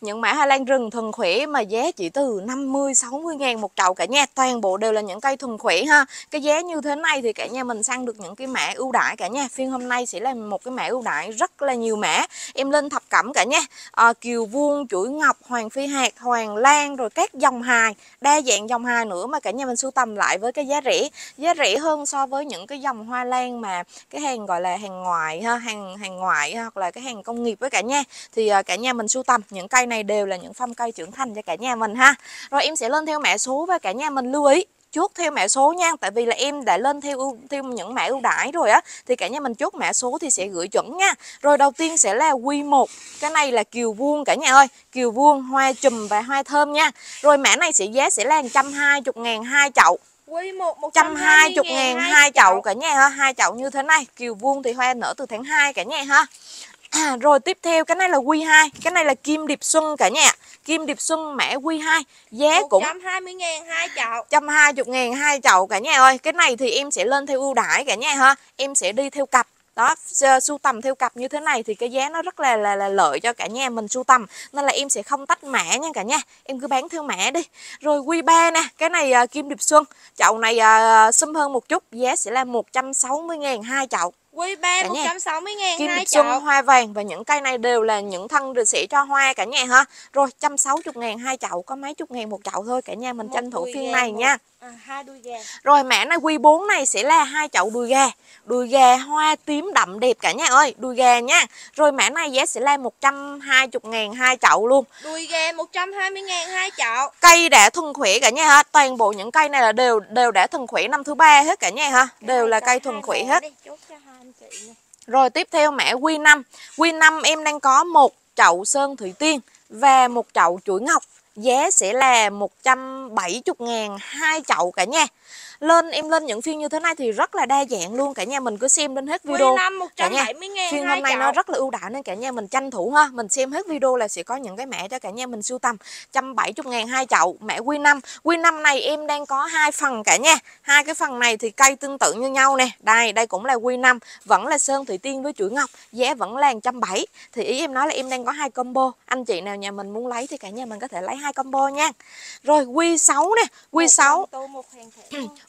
Những mã Hà Lan rừng thuần khỏe mà giá chỉ từ 50-60 ngàn một chậu cả nhà. Toàn bộ đều là những cây thuần khỏe ha. Cái giá như thế này thì cả nhà mình săn được những cái mã ưu đãi cả nhà. Phiên hôm nay sẽ là một cái mã ưu đãi rất là nhiều mã. Em lên thập cẩm cả nha, kiều vuông, chuỗi ngọc, hoàng phi hạt, hoàng lan, rồi các dòng hài, đa dạng dòng hài nữa mà cả nhà mình sưu tầm lại với cái giá rẻ. Giá rẻ hơn so với những cái dòng hoa lan mà cái hàng gọi là hàng ngoại ha, hàng ngoại hoặc là cái hàng công nghiệp với cả nhà. Thì cả nhà mình sưu tầm những cây này đều là những phong cây trưởng thành cho cả nhà mình ha. Rồi em sẽ lên theo mã số và cả nhà mình lưu ý chốt theo mã số nha, tại vì là em đã lên theo những mã ưu đãi rồi á, thì cả nhà mình chốt mã số thì sẽ gửi chuẩn nha. Rồi đầu tiên sẽ là Q1, cái này là kiều vuông cả nhà ơi, kiều vuông, hoa chùm và hoa thơm nha. Rồi mã này sẽ giá sẽ là 120.000 hai chậu. Q1 120.000 hai chậu cả nhà ha, hai chậu như thế này. Kiều vuông thì hoa nở từ tháng 2 cả nhà ha. Rồi tiếp theo cái này là Q2, cái này là kim điệp xuân cả nhà. Kim điệp xuân mã Q2 giá cũng 120.000 hai chậu. 120.000 hai chậu cả nhà ơi. Cái này thì em sẽ lên theo ưu đãi cả nhà ha. Em sẽ đi theo cặp. Đó, sưu tầm theo cặp như thế này thì cái giá nó rất là lợi cho cả nhà mình sưu tầm. Nên là em sẽ không tách mã nha cả nhà. Em cứ bán theo mã đi. Rồi Q3 nè, cái này kim điệp xuân. Chậu này sum hơn một chút, giá sẽ là 160.000 hai chậu. Q3 160.000 kim điệp xuân, hoa vàng và những cây này đều là những thân được sẽ cho hoa cả nhà ha. Rồi 160.000 hai chậu, có mấy chục ngàn một chậu thôi cả nhà mình tranh thủ phiên này nha. Hai đuôi gà. Rồi mã này Q4 này sẽ là hai chậu đùi gà hoa tím đậm đẹp cả nhà ơi, đùi gà nha. Rồi mã này giá sẽ là 120.000 hai chậu luôn. Đùi gà 120.000 hai chậu. Cây đã thuần khỏe cả nhà ha, toàn bộ những cây này là đều đã thuần khỏe năm thứ ba hết cả nhà ha, đều là cây thuần khỏe hết. Rồi tiếp theo mã Q5 em đang có một chậu sơn thủy tiên và một chậu chuỗi ngọc. Giá sẽ là 170.000 hai chậu cả nhà. Em lên những phiên như thế này thì rất là đa dạng luôn cả nhà, mình cứ xem đến hết video. Cả nhà, phiên hôm nay nó rất là ưu đãi nên cả nhà mình tranh thủ ha, mình xem hết video là sẽ có những cái mã cho cả nhà mình sưu tầm. 170.000 hai chậu mã Q5. Q5 này em đang có hai phần cả nhà. Hai cái phần này thì cây tương tự như nhau nè. Đây cũng là Q5, vẫn là sơn thủy tiên với chuỗi ngọc, giá vẫn là 170. Thì ý em nói là em đang có hai combo. Anh chị nào nhà mình muốn lấy thì cả nhà mình có thể lấy hai combo nha. Rồi Q6 nè,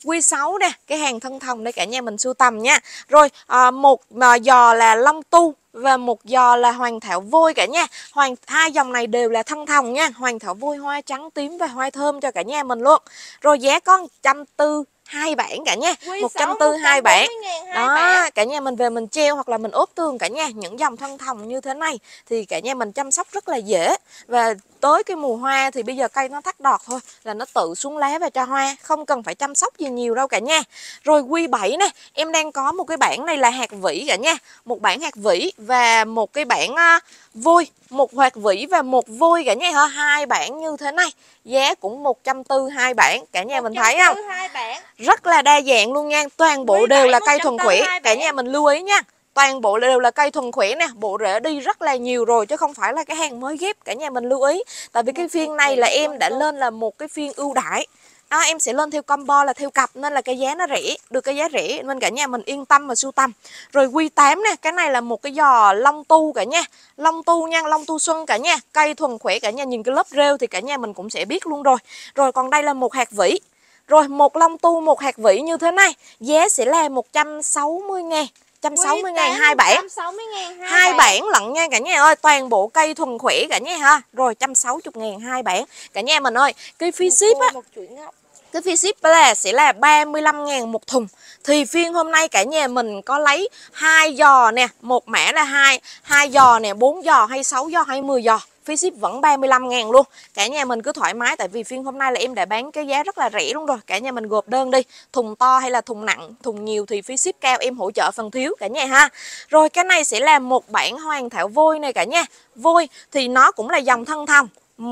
Q6 nè, cái hàng thân thòng đây cả nhà mình sưu tầm nha. Rồi một giò là long tu và một giò là hoàng thảo vôi cả nhà. Hai dòng này đều là thân thòng nha, hoàng thảo vôi hoa trắng tím và hoa thơm cho cả nhà mình luôn. Rồi giá có 140 hai bản cả nha, 140 hai bản. Đó, cả nhà mình về mình treo hoặc là mình ốp tường cả nhà. Những dòng thân thòng như thế này thì cả nhà mình chăm sóc rất là dễ. Và tới cái mùa hoa thì bây giờ cây nó thắt đọt thôi là nó tự xuống lá và ra hoa, không cần phải chăm sóc gì nhiều đâu cả nha. Rồi Q7 nè, em đang có một cái bản này là hạt vĩ cả nha, một bản hạt vĩ và một cái bản vôi, một hạt vĩ và một vôi cả nhà, hai bản như thế này. Giá cũng 140 hai bản cả nhà mình thấy không? Rất là đa dạng luôn nha, toàn bộ đều là cây thuần khỏe cả nhà mình lưu ý nha. Toàn bộ đều là cây thuần khỏe nè, bộ rễ đi rất là nhiều rồi chứ không phải là cái hàng mới ghép cả nhà mình lưu ý. Tại vì cái phiên này là em đã lên là một cái phiên ưu đãi. Đó, em sẽ lên theo combo là theo cặp nên là cái giá nó rẻ, được cái giá rẻ nên cả nhà mình yên tâm mà sưu tầm. Rồi Q8 nè, cái này là một cái giò long tu cả nha. Long tu xuân cả nha, cây thuần khỏe cả nhà, nhìn cái lớp rêu thì cả nhà mình cũng sẽ biết luôn rồi. Rồi còn đây là một hạt vĩ. Rồi một long tu, một hạt vĩ như thế này, giá sẽ là 160.000. 160.000 hai bản. 2 bản lận nha cả nhà ơi, toàn bộ cây thuần khỏe cả nhà ha. Rồi 160.000 hai bản. Cả nhà mình ơi, cái phí ship á, cái phí ship là sẽ là 35.000 một thùng. Thì phiên hôm nay cả nhà mình có lấy hai giò nè, một mẻ là hai giò nè, 4 giò hay 6 giò hay 10 giò. Phí ship vẫn 35.000 luôn. Cả nhà mình cứ thoải mái tại vì phiên hôm nay là em đã bán cái giá rất là rẻ luôn rồi. Cả nhà mình gộp đơn đi. Thùng to hay là thùng nặng, thùng nhiều thì phí ship cao, em hỗ trợ phần thiếu cả nhà ha. Rồi cái này sẽ là một bản hoàng thảo vôi này cả nhà. Vôi thì nó cũng là dòng thân thòng,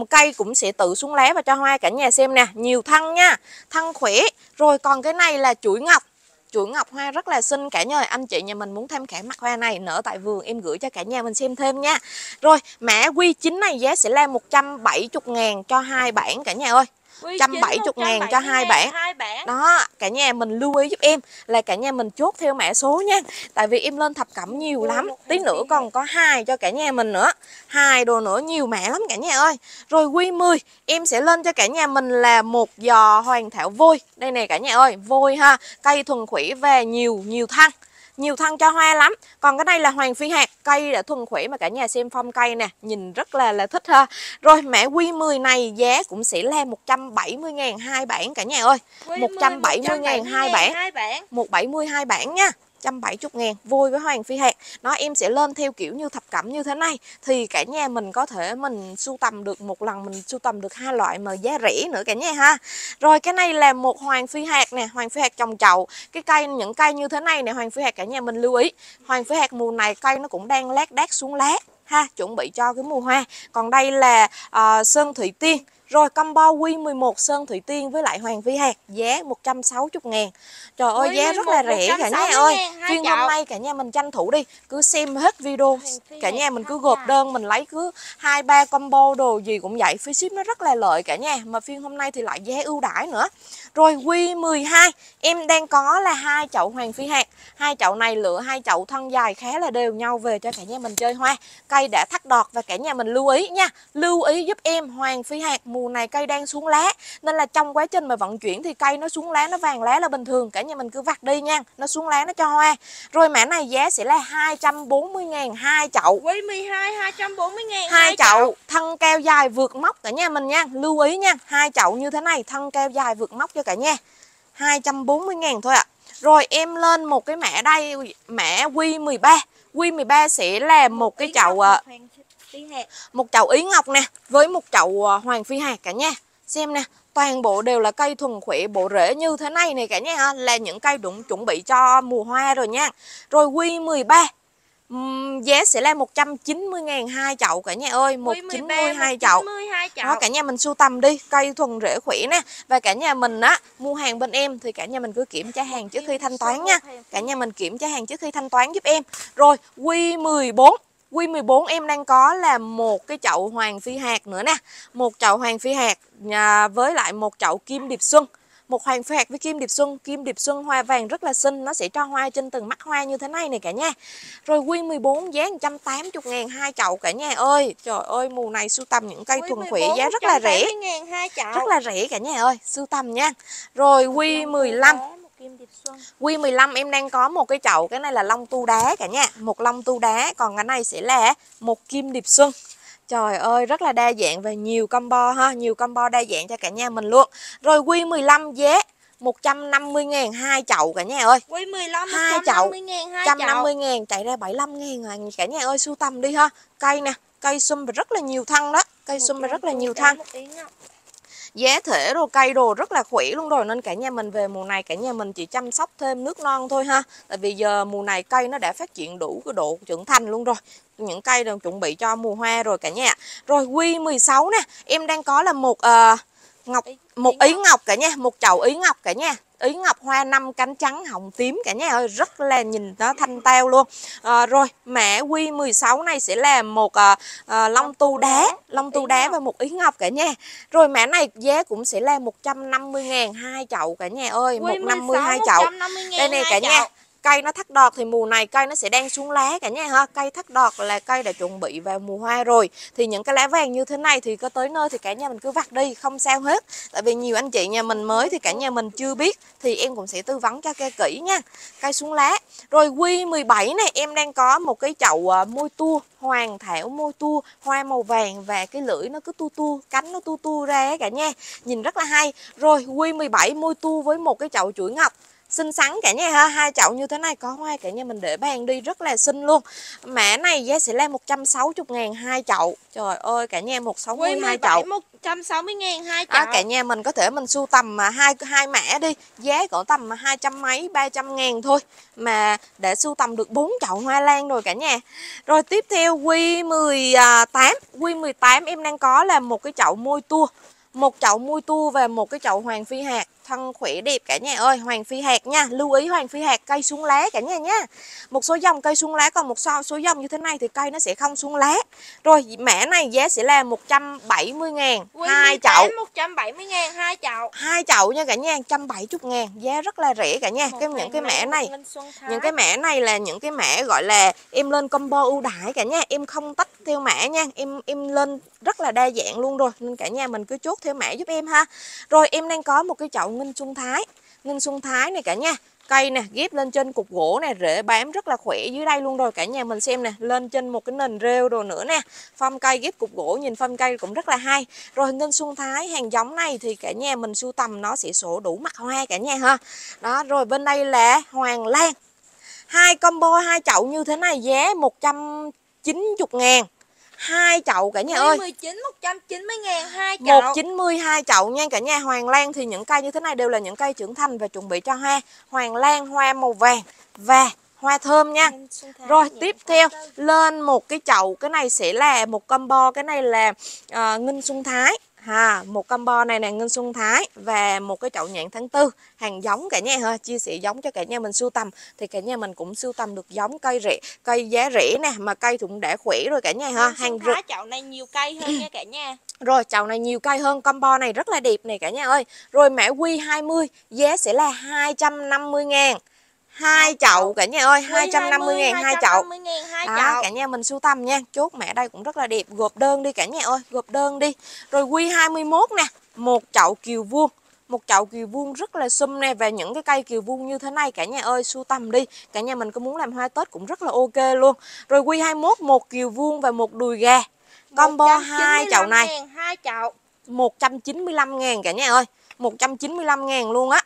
cây cũng sẽ tự xuống lá và cho hoa cả nhà xem nè, nhiều thân nha, thân khỏe. Rồi còn cái này là chuỗi ngọc. Chuỗi ngọc hoa rất là xinh cả nhà ơi. Anh chị nhà mình muốn tham khảo mặt hoa này nở tại vườn, em gửi cho cả nhà mình xem thêm nha. Rồi mã Q9 này giá sẽ là 170.000 cho hai bản cả nhà ơi. 170.000 cho hai bản. Đó, cả nhà mình lưu ý giúp em là cả nhà mình chốt theo mã số nha. Tại vì em lên thập cẩm nhiều lắm, tí nữa còn có hai cho cả nhà mình nữa. Hai đồ nữa nhiều mã lắm cả nhà ơi. Rồi Q10 em sẽ lên cho cả nhà mình là một giò hoàng thảo vôi. Đây nè cả nhà ơi, vôi ha, cây thuần khủy và nhiều thân. Nhiều thân cho hoa lắm. Còn cái đây là hoàng phi hạt, cây đã thuần khủy mà cả nhà xem phong cây nè, nhìn rất là thích ha. Rồi mã Q10 này giá cũng sẽ là 170.000 hai bản cả nhà ơi. 170.000 hai bản. 170 hai bản nha. 170.000 vui với hoàng phi hạt. Nó em sẽ lên theo kiểu như thập cẩm như thế này thì cả nhà mình có thể mình sưu tầm được một lần, mình sưu tầm được hai loại mà giá rẻ nữa cả nhà ha. Rồi cái này là một hoàng phi hạt nè, hoàng phi hạt trồng chậu. Cái cây, những cây như thế này nè, hoàng phi hạt cả nhà mình lưu ý. Hoàng phi hạt mùa này cây nó cũng đang lác đác xuống lá ha, chuẩn bị cho cái mùa hoa. Còn đây là sơn thủy tiên. Rồi combo Q11 sơn thủy tiên với lại hoàng phi hạt giá 160.000. Trời ơi giá rất là rẻ cả nhà ơi. Chuyên hôm nay cả nhà mình tranh thủ đi, cứ xem hết video, cả nhà mình cứ gộp đơn mình lấy cứ 2-3 combo đồ gì cũng vậy, phí ship nó rất là lợi cả nhà. Mà phiên hôm nay thì lại giá ưu đãi nữa. Rồi Q12 em đang có là 2 chậu hoàng phi hạt. 2 chậu này lựa 2 chậu thân dài khá là đều nhau về cho cả nhà mình chơi hoa. Cây đã thắt đọt và cả nhà mình lưu ý nha. Lưu ý giúp em hoàng phi hạt mùa này cây đang xuống lá, nên là trong quá trình mà vận chuyển thì cây nó xuống lá, nó vàng lá là bình thường. Cả nhà mình cứ vặt đi nha, nó xuống lá nó cho hoa. Rồi mã này giá sẽ là 240.000 hai chậu. Q12 240.000 hai chậu. Thân cao dài vượt móc cả nhà mình nha, lưu ý nha. Hai chậu như thế này thân cao dài vượt móc cho cả nhà. 240.000 thôi ạ. Rồi em lên một cái mã đây, mã Q13. Q13 sẽ là một cái chậu một chậu ý ngọc nè với một chậu hoàng phi hạt cả nha. Xem nè, toàn bộ đều là cây thuần khỏe, bộ rễ như thế này nè cả nha, là những cây đụng chuẩn bị cho mùa hoa rồi nha. Rồi Q13 giá sẽ là 190.000 hai chậu cả nhà ơi. 192 chậu. Đó, cả nhà mình sưu tầm đi, cây thuần rễ khỏe nè. Và cả nhà mình á, mua hàng bên em thì cả nhà mình cứ kiểm tra hàng trước khi thanh toán nha. Cả nhà mình kiểm tra hàng trước khi thanh toán giúp em. Rồi Q14. Q14 em đang có là một cái chậu hoàng phi hạt nữa nè. Một chậu hoàng phi hạt với lại một chậu kim điệp xuân. Một hoàng phi hạt với kim điệp xuân. Kim điệp xuân hoa vàng rất là xinh, nó sẽ cho hoa trên từng mắt hoa như thế này nè cả nhà. Rồi Q14 giá 180.000 hai chậu cả nhà ơi. Trời ơi mùa này sưu tầm những cây thuần khủy giá rất là rẻ. Rất là rẻ cả nhà ơi, sưu tầm nha. Rồi Q15. Q15 em đang có một cái chậu, cái này là long tu đá cả nhà, một long tu đá, còn cái này sẽ là một kim điệp xuân. Trời ơi rất là đa dạng và nhiều combo ha, nhiều combo đa dạng cho cả nhà mình luôn. Rồi Q15 giá 150.000 hai chậu cả nhà ơi. Q15 hai chậu. 150.000 chạy ra 75.000 cả nhà ơi, sưu tầm đi ha. Cây nè, cây sum rất là nhiều thân đó, cây sum rất là nhiều thân. Giá thể đồ cây đồ rất là khỏe luôn rồi, nên cả nhà mình về mùa này cả nhà mình chỉ chăm sóc thêm nước non thôi ha. Tại vì giờ mùa này cây nó đã phát triển đủ cái độ trưởng thành luôn rồi. Những cây đều chuẩn bị cho mùa hoa rồi cả nhà. Rồi Q16 nè, em đang có là một ý ngọc cả nha, một chậu ý ngọc cả nha. Ý ngọc hoa 5 cánh trắng hồng tím cả nhà ơi, rất là nhìn nó thanh tao luôn. Rồi mã Q16 này sẽ là một long tu đá, long tu đá và một ý ngọc cả nhà. Rồi mã này giá cũng sẽ là 150.000 hai chậu cả nhà ơi, 152 chậu. Đây này cả nhà. Cây nó thắt đọt thì mùa này cây nó sẽ đang xuống lá cả nhà ha. Cây thắt đọt là cây đã chuẩn bị vào mùa hoa rồi. Thì những cái lá vàng như thế này thì có tới nơi thì cả nhà mình cứ vặt đi, không sao hết. Tại vì nhiều anh chị nhà mình mới thì cả nhà mình chưa biết, thì em cũng sẽ tư vấn cho cây kỹ nha. Cây xuống lá. Rồi Q17 này em đang có một cái chậu môi tua, hoàng thảo môi tua, hoa màu vàng và cái lưỡi nó cứ tu tu, cánh nó tu tu ra cả nha. Nhìn rất là hay. Rồi Q17 môi tua với một cái chậu chuỗi ngọc. Xinh xắn cả nhà ha, hai chậu như thế này có hoa cả nhà mình để bàn đi rất là xinh luôn. Mã này giá sẽ lên 160.000 hai chậu. Trời ơi cả nhà 162 chậu. 160.000 hai chậu. Cả nhà mình có thể mình sưu tầm mà hai mã đi, giá cỡ tầm 200 mấy 300.000 thôi mà để sưu tầm được 4 chậu hoa lan rồi cả nhà. Rồi tiếp theo Q18 em đang có là một cái chậu môi tua, một chậu môi tua và một cái chậu hoàng phi hạt. thân khỏe đẹp cả nhà ơi. Hoàng phi hạt nha, lưu ý hoàng phi hạt cây xuống lá cả nhà nha. Một số dòng cây xuống lá, còn một số dòng như thế này thì cây nó sẽ không xuống lá. Rồi mã này giá sẽ là 170.000 hai chậu. 170.000 hai chậu. Hai chậu nha cả nhà, 170.000, giá rất là rẻ cả nhà. Những cái mã này, những cái mã này là những cái mã gọi là em lên combo ưu đãi cả nhà, em không tách theo mã nha, em lên rất là đa dạng luôn rồi, nên cả nhà mình cứ chốt theo mã giúp em ha. Rồi em đang có một cái chậu nghinh Xuân Thái. Nghinh Xuân Thái này cả nhà, cây nè, ghép lên trên cục gỗ nè, rễ bám rất là khỏe dưới đây luôn rồi cả nhà mình xem nè, lên trên một cái nền rêu rồi nữa nè, phong cây ghép cục gỗ, nhìn phong cây cũng rất là hay. Rồi nghinh Xuân Thái hàng giống này thì cả nhà mình sưu tầm nó sẽ sổ đủ mặt hoa cả nhà ha. Đó, rồi bên đây là Hoàng Lan. Hai combo hai chậu như thế này giá 190.000 hai chậu cả nhà ơi. 190.000 hai chậu. 190 hai chậu nha cả nhà. Hoàng Lan thì những cây như thế này đều là những cây trưởng thành và chuẩn bị cho hoa. Hoàng Lan hoa màu vàng và hoa thơm nha. Rồi tiếp theo lên một cái chậu, cái này sẽ là một combo, cái này là nghinh Xuân Thái. Một combo này là nghinh Xuân Thái và một cái chậu nhãn tháng tư hàng giống cả nhà ha, chia sẻ giống cho cả nhà mình sưu tầm thì cả nhà mình cũng sưu tầm được giống cây rẻ, cây giá rẻ nè, mà cây cũng đã khỏe rồi cả nhà ha. Hàng rực. Chậu này nhiều cây hơn nha cả nhà. Rồi chậu này nhiều cây hơn, combo này rất là đẹp này cả nhà ơi. Rồi mã Q20 giá sẽ là 250.000 hai chậu cả nhà ơi, 250.000 hai chậu. Đó, cả nhà mình sưu tầm nha, chốt mẹ đây cũng rất là đẹp, gộp đơn đi cả nhà ơi, gộp đơn đi. Rồi Q21 nè, một chậu kiều vuông. Một chậu kiều vuông rất là sum nè, và những cái cây kiều vuông như thế này cả nhà ơi sưu tầm đi. Cả nhà mình có muốn làm hoa Tết cũng rất là ok luôn. Rồi Q21 một kiều vuông và một đùi gà. Combo hai chậu này. 2 chậu. 195.000 cả nhà ơi, 195.000 luôn á.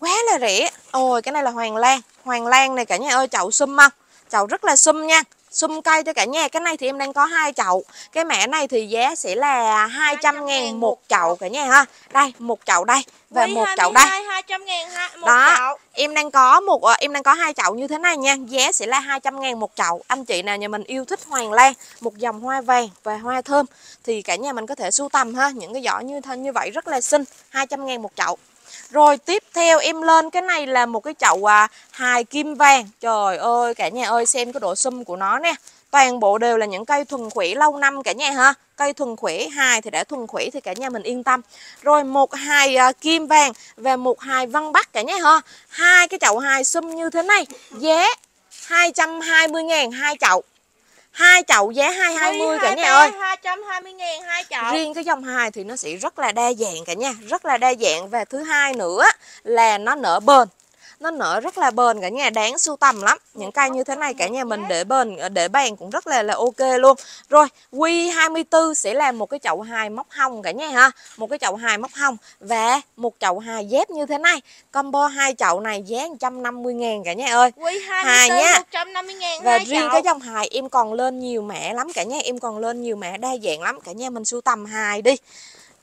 Quá là rẻ. Ôi cái này là Hoàng Lan. Hoàng Lan này cả nhà ơi, chậu sum không? Chậu rất là sum nha, sum cây cho cả nhà. Cái này thì em đang có hai chậu. Cái mẻ này thì giá sẽ là 200.000 một chậu cả nhà ha. Đây, một chậu đây và một chậu đây. 200.000 một chậu. Em đang có hai chậu như thế này nha, giá sẽ là 200.000 một chậu. Anh chị nào nhà mình yêu thích Hoàng Lan, một dòng hoa vàng và hoa thơm thì cả nhà mình có thể sưu tầm ha, những cái giỏ như vậy rất là xinh, 200.000 một chậu. Rồi tiếp theo em lên cái này là một cái chậu hài kim vàng. Trời ơi cả nhà ơi, xem cái độ sum của nó nè. Toàn bộ đều là những cây thuần khỏe lâu năm cả nhà ha. Cây thuần khỏe, hài thì đã thuần khỏe thì cả nhà mình yên tâm. Rồi một hài kim vàng và một hài văn bắc cả nhà ha. Hai cái chậu hài sum như thế này giá 220.000 hai chậu. Hai chậu giá 220 cả nhà ơi. 220.000 hai chậu. Riêng cái dòng hài thì nó sẽ rất là đa dạng cả nhà, rất là đa dạng, và thứ hai nữa là nó nở bền. Nó nở rất là bền cả nhà, đáng sưu tầm lắm. Những cây như thế này cả nhà mình để bền, để bàn cũng rất là ok luôn. Rồi Q24 sẽ là một cái chậu hài móc hồng cả nhà ha. Một cái chậu hài móc hồng và một chậu hài dép như thế này. Combo hai chậu này giá 150.000 cả nhà ơi. Hài nha. 150.000 và riêng chậu. Cái dòng hài em còn lên nhiều mẻ lắm cả nhà, em còn lên nhiều mẻ đa dạng lắm. Cả nhà mình sưu tầm hài đi.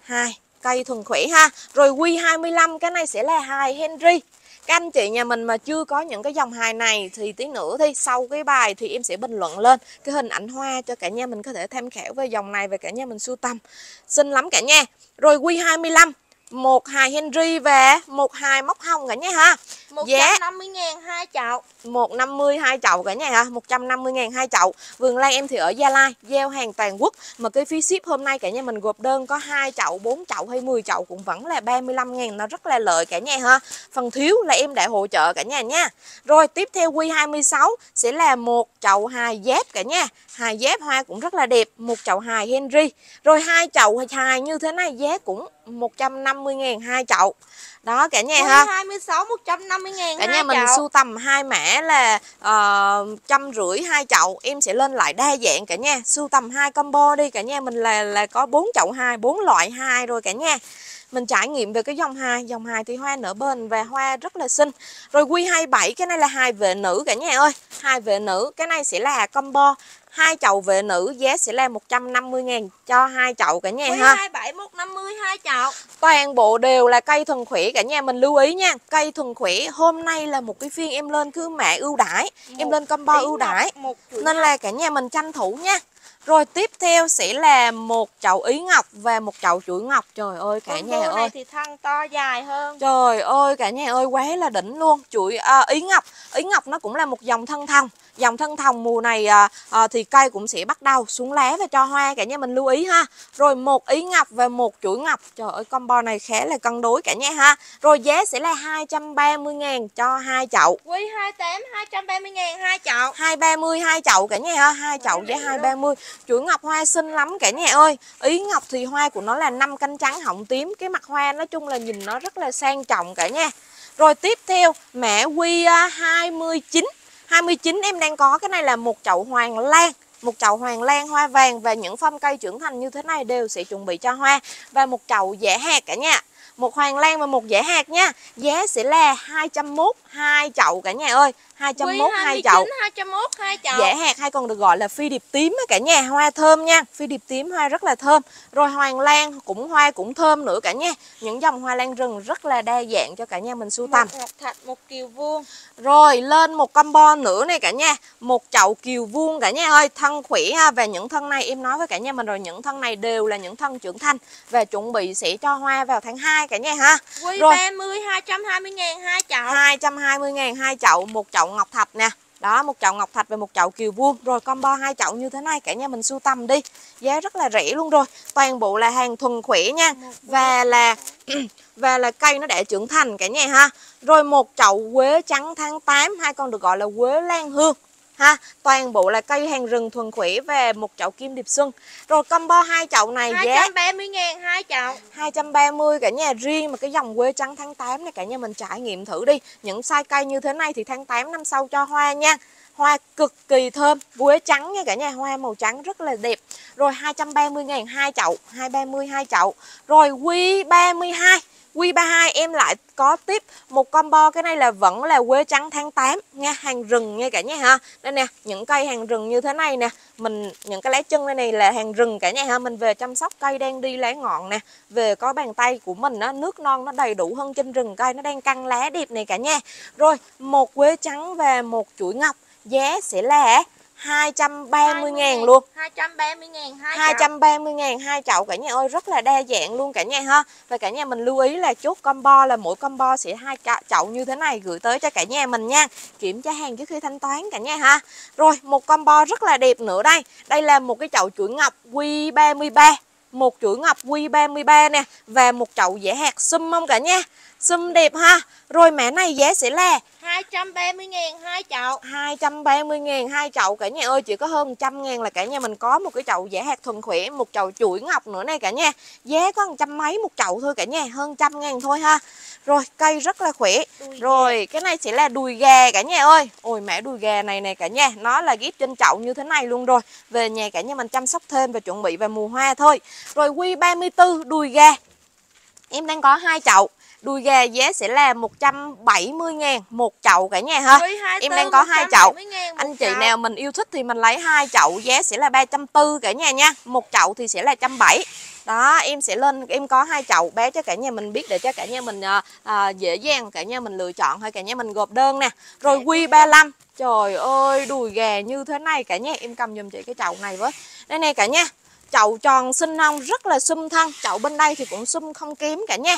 Hài cây thuần khỏe ha. Rồi Q25 cái này sẽ là hài Henry. Các anh chị nhà mình mà chưa có những cái dòng hài này thì tí nữa thì sau cái bài thì em sẽ bình luận lên cái hình ảnh hoa cho cả nhà mình có thể tham khảo về dòng này và cả nhà mình sưu tầm. Xinh lắm cả nhà. Rồi Q25, một hài Henry và một hài móc hồng cả nhà ha. 150.000 hai chậu. 150 hai chậu cả nhà ha, 150.000 hai chậu. Vườn lan em thì ở Gia Lai, gieo hàng toàn quốc, mà cái phí ship hôm nay cả nhà mình gộp đơn có 2 chậu, 4 chậu hay 10 chậu cũng vẫn là 35.000, nó rất là lợi cả nhà ha. Phần thiếu là em đã hỗ trợ cả nhà nha. Rồi tiếp theo Q26 sẽ là một chậu hài dép cả nhà. Hài dép hoa cũng rất là đẹp, một chậu hài Henry. Rồi hai chậu hài như thế này giá cũng 150.000 hai chậu. Đó cả nhà ha. 26 150.000 cả nhà mình sưu tầm hai mã là 150 hai chậu, em sẽ lên lại đa dạng cả nhà, sưu tầm hai combo đi cả nhà mình là có 4 chậu hai, 4 loại hai rồi cả nhà. Mình trải nghiệm về cái dòng hài thì hoa nở bền và hoa rất là xinh. Rồi Q27 cái này là hài vệ nữ cả nhà ơi. Hài vệ nữ cái này sẽ là combo hai chậu vệ nữ, giá sẽ là 150.000 cho hai chậu cả nhà ha. 27 150 hai chậu. Toàn bộ đều là cây thuần khỏe cả nhà mình lưu ý nha. Cây thuần khỏe hôm nay là một cái phiên em lên cứ mã ưu đãi, em lên combo ưu đãi nên là cả nhà mình tranh thủ nha. Rồi tiếp theo sẽ là một chậu ý ngọc và một chậu chuỗi ngọc. Trời ơi cả nhà ơi, này thì thân to dài hơn. Trời ơi cả nhà ơi, quá là đỉnh luôn. Ý ngọc nó cũng là một dòng thân thần. Dòng thân thần mùa này thì cây cũng sẽ bắt đầu xuống lá và cho hoa, cả nhà mình lưu ý ha. Rồi một ý ngọc và một chuỗi ngọc. Trời ơi combo này khá là cân đối cả nhà ha. Rồi giá sẽ là 230.000 cho hai chậu. Quý 28 230.000 hai chậu. 230 hai chậu cả nhà ha, hai chậu giá 230. Chuỗi ngọc hoa xinh lắm cả nhà ơi. Ý ngọc thì hoa của nó là 5 cánh trắng họng tím, cái mặt hoa nói chung là nhìn nó rất là sang trọng cả nhà. Rồi tiếp theo mã Q29 em đang có cái này là một chậu hoàng lan. Một chậu hoàng lan hoa vàng và những phong cây trưởng thành như thế này đều sẽ chuẩn bị cho hoa. Và một chậu dẻ hạt cả nhà. Một hoàng lan và một dẻ hạt nha. Giá sẽ là 201 hai chậu cả nhà ơi. 201 hai chậu. 201 hai chậu. Dẻ hạt hay còn được gọi là phi điệp tím cả nhà, hoa thơm nha. Phi điệp tím hoa rất là thơm. Rồi hoàng lan cũng hoa cũng thơm nữa cả nhà. Những dòng hoa lan rừng rất là đa dạng cho cả nhà mình sưu tầm. Một ngọc thạch, một kiều vuông. Rồi lên một combo nữa này cả nhà, một chậu kiều vuông cả nhà ơi, thân khỏe ha. Và những thân này em nói với cả nhà mình rồi, những thân này đều là những thân trưởng thành và chuẩn bị sẽ cho hoa vào tháng 2 cả nhà ha. Quy 30 220.000 hai chậu. 220.000 hai chậu, một chậu ngọc thạch nè. Đó, một chậu ngọc thạch và một chậu kiều vuông. Rồi combo hai chậu như thế này cả nhà mình sưu tầm đi. Giá rất là rẻ luôn rồi. Toàn bộ là hàng thuần khỏe nha. Và là cây nó đã trưởng thành cả nhà ha. Rồi một chậu quế trắng tháng 8 hay còn được gọi là quế lan hương. Ha, toàn bộ là cây hàng rừng thuần khỏe và một chậu kim điệp xuân. Rồi combo hai chậu này 230.000 hai chậu. 230 cả nhà. Riêng mà cái dòng quê trắng tháng 8 này cả nhà mình trải nghiệm thử đi. Những size cây như thế này thì tháng 8 năm sau cho hoa nha. Hoa cực kỳ thơm, quế trắng nha cả nhà, hoa màu trắng rất là đẹp. Rồi 230.000 hai chậu, 230 hai chậu. Rồi Q32 em lại có tiếp một combo, cái này là vẫn là quế trắng tháng 8 nha, hàng rừng nha cả nhà ha. Đây nè, những cây hàng rừng như thế này nè, những cái lá chân này là hàng rừng cả nhà ha, mình về chăm sóc cây đang đi lá ngọn nè, về có bàn tay của mình á, nước non nó đầy đủ hơn trên rừng, cây nó đang căng lá đẹp này cả nhà. Rồi một quế trắng và một chuỗi ngọc, giá sẽ là 230.000 luôn. 230.000 hai chậu. 230.000 hai chậu cả nhà ơi, rất là đa dạng luôn cả nhà ha. Và cả nhà mình lưu ý là chốt combo là mỗi combo sẽ hai chậu như thế này gửi tới cho cả nhà mình nha. Kiểm tra hàng trước khi thanh toán cả nhà ha. Rồi một combo rất là đẹp nữa đây. Đây là một cái chậu chuỗi ngọc Q33, một chuỗi ngọc Q33 nè và một chậu dẻ hạt sum không cả nhà. Sum đẹp ha. Rồi mã này giá sẽ là 230.000 hai chậu. 230.000 hai chậu cả nhà ơi, chỉ có hơn 100.000 là cả nhà mình có một cái chậu dẻ hạt thuần khỏe, một chậu chuỗi ngọc nữa này cả nhà. Giá có 100 mấy một chậu thôi cả nhà, hơn 100.000 thôi ha. Rồi cây rất là khỏe. Rồi cái này sẽ là đùi gà cả nhà ơi. Ôi mã đùi gà này nè cả nhà, nó là ghép trên chậu như thế này luôn rồi. Về nhà cả nhà mình chăm sóc thêm và chuẩn bị vào mùa hoa thôi. Rồi Q34 đùi gà. Em đang có hai chậu. Đùi gà giá sẽ là 170.000 một chậu cả nhà ha. Em đang có hai chậu. Anh chị nào mình yêu thích thì mình lấy hai chậu, giá sẽ là 340 cả nhà nha. Một chậu thì sẽ là 170. Đó, em sẽ lên, em có hai chậu bé cho cả nhà mình biết để cho cả nhà mình dễ dàng cả nhà mình lựa chọn thôi, cả nhà mình gộp đơn nè. Rồi Q35. Trời ơi, đùi gà như thế này cả nhà, em cầm giùm chị cái chậu này với. Đây nè cả nhà. Chậu tròn xinh không, rất là sum thân. Chậu bên đây thì cũng sum không kém cả nha.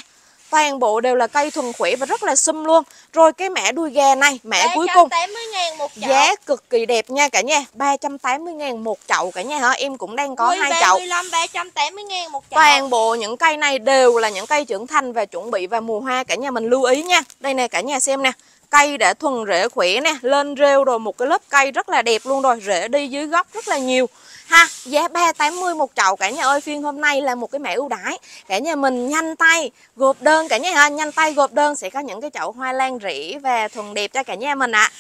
Toàn bộ đều là cây thuần khỏe và rất là sum luôn. Rồi cái mã đuôi gà này, mã cuối cùng 380.000 một chậu. Giá cực kỳ đẹp nha cả nhà, 380.000 một chậu cả nhà hả. Em cũng đang có hai chậu. 380.000 một chậu. Toàn bộ những cây này đều là những cây trưởng thành và chuẩn bị vào mùa hoa, cả nhà mình lưu ý nha. Đây nè cả nhà xem nè, cây đã thuần rễ khỏe nè, lên rêu rồi, một cái lớp cây rất là đẹp luôn rồi, rễ đi dưới gốc rất là nhiều ha. Giá 380 một chậu cả nhà ơi, phiên hôm nay là một cái mẻ ưu đãi. Cả nhà mình nhanh tay gộp đơn cả nhà ha, nhanh tay gộp đơn sẽ có những cái chậu hoa lan rỉ và thuần đẹp cho cả nhà mình ạ.